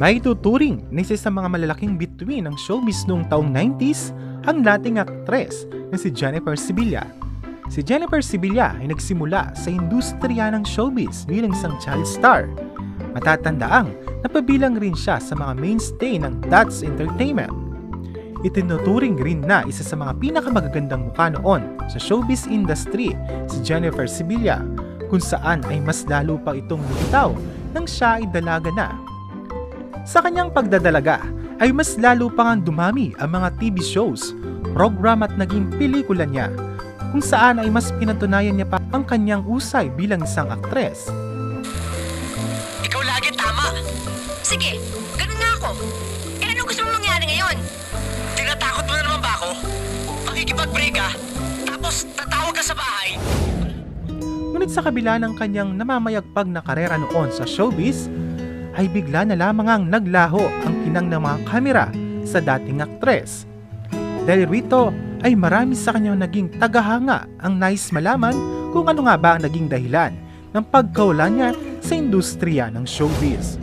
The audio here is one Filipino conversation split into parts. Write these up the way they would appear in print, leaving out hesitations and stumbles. Maituturing na isa sa mga malalaking bituin ng showbiz noong taong 90s ang dating aktres na si Jennifer Sevilla. Si Jennifer Sevilla ay nagsimula sa industriya ng showbiz bilang isang child star. Matatandaang napabilang rin siya sa mga mainstay ng That's Entertainment. Itinuturing rin na isa sa mga pinakamagagandang mukha noon sa showbiz industry si Jennifer Sevilla, kung saan ay mas lalo pa itong lumitaw nang siya ay dalaga na. Sa kanyang pagdadalaga ay mas lalo pang dumami ang mga TV shows, program at naging pelikula niya, kung saan ay mas pinatunayan niya pa ang kanyang usay bilang isang aktres. Ikaw lagi tama. Sige, ganun na ako. Eh ano gusto mong mangyari ngayon? Tinatakot mo na naman ba ako? Pakikipag-break ka, tapos tatawag ka sa bahay. Ngunit sa kabila ng kanyang namamayagpag na karera noon sa showbiz, ay bigla na lamang ang naglaho ang kinang ng mga kamera sa dating aktres. Dahil rito, ay marami sa kanyang naging tagahanga ang nais malaman kung ano nga ba ang naging dahilan ng pagkawala niya sa industriya ng showbiz.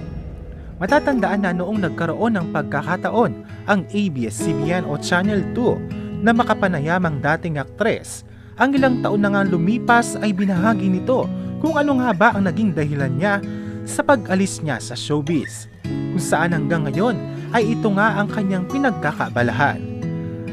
Matatandaan na noong nagkaroon ng pagkakataon ang ABS-CBN o Channel 2 na makapanayamang dating aktres, ang ilang taon na nga lumipas ay binahagi nito kung ano nga ba ang naging dahilan niya sa pag-alis niya sa showbiz, kung saan hanggang ngayon ay ito nga ang kanyang pinagkakabalahan.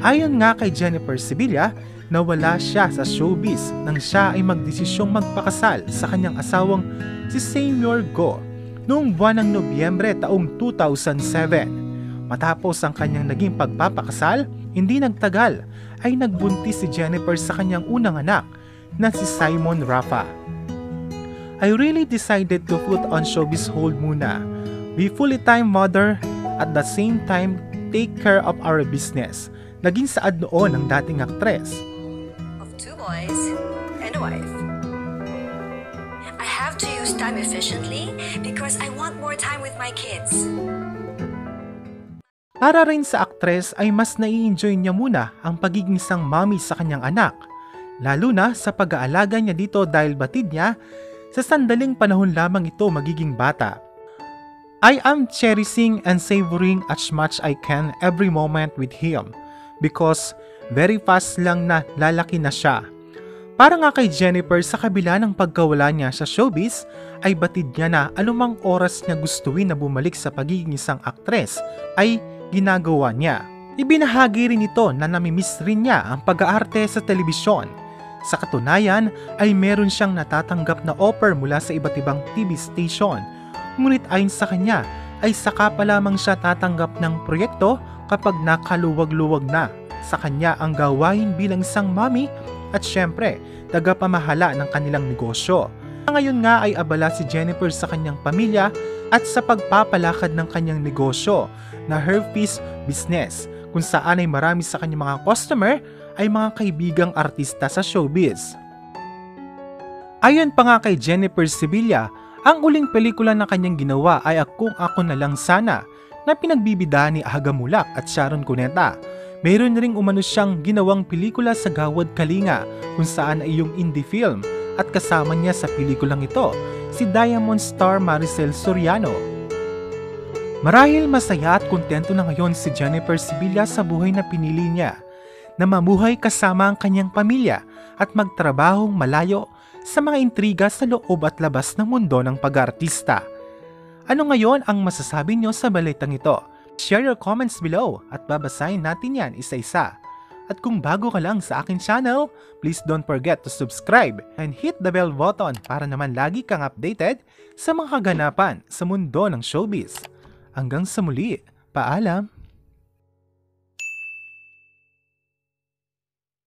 Ayon nga kay Jennifer Sevilla, nawala siya sa showbiz nang siya ay magdesisyong magpakasal sa kanyang asawang si Senior Go noong buwan ng Nobyembre taong 2007. Matapos ang kanyang naging pagpapakasal, hindi nagtagal ay nagbuntis si Jennifer sa kanyang unang anak na si Simon Rafa. I really decided to put on showbiz hold muna. Be full-time mother at the same time take care of our business. Naging saad noon ang dating aktres. Of two boys and a wife. I have to use time efficiently because I want more time with my kids. Para rin sa aktres ay mas nai-enjoy niya muna ang pagiging isang mommy sa kanyang anak, lalo na sa pag-aalaga niya dito dahil batid niya sa sandaling panahon lamang ito magiging bata. I am cherishing and savoring as much I can every moment with him. Because very fast lang na lalaki na siya. Para nga kay Jennifer, sa kabila ng pagkawala niya sa showbiz, ay batid niya na anumang oras niya gustuin na bumalik sa pagiging isang aktres ay ginagawa niya. Ibinahagi rin ito na namimiss rin niya ang pag-aarte sa telebisyon. Sa katunayan ay meron siyang natatanggap na offer mula sa iba't ibang TV station. Ngunit ayon sa kanya ay saka pa lamang siya tatanggap ng proyekto kapag nakaluwag-luwag na sa kanya ang gawain bilang isang mommy at syempre tagapamahala ng kanilang negosyo. Ngayon nga ay abala si Jennifer sa kanyang pamilya at sa pagpapalakad ng kanyang negosyo na Herpes Business, kung saan ay marami sa kanyang mga customer ay mga kaibigang artista sa showbiz. Ayon pa nga kay Jennifer Sevilla, ang uling pelikula na kanyang ginawa ay Kung Ako Na Lang Sana, na pinagbibidahan ni Aga Muhlach at Sharon Cuneta. Mayroon ring umano siyang ginawang pelikula sa Gawad Kalinga, kung saan ay yung indie film, at kasama niya sa pelikulang ito si Diamond Star Maricel Soriano. Marahil masaya at kontento na ngayon si Jennifer Sevilla sa buhay na pinili niya, na mamuhay kasama ang kanyang pamilya at magtrabahong malayo sa mga intriga sa loob at labas ng mundo ng pag-artista. Ano ngayon ang masasabi nyo sa balitang ito? Share your comments below at babasahin natin yan isa-isa. At kung bago ka lang sa akin channel, please don't forget to subscribe and hit the bell button para naman lagi kang updated sa mga kaganapan sa mundo ng showbiz. Hanggang sa muli, paalam!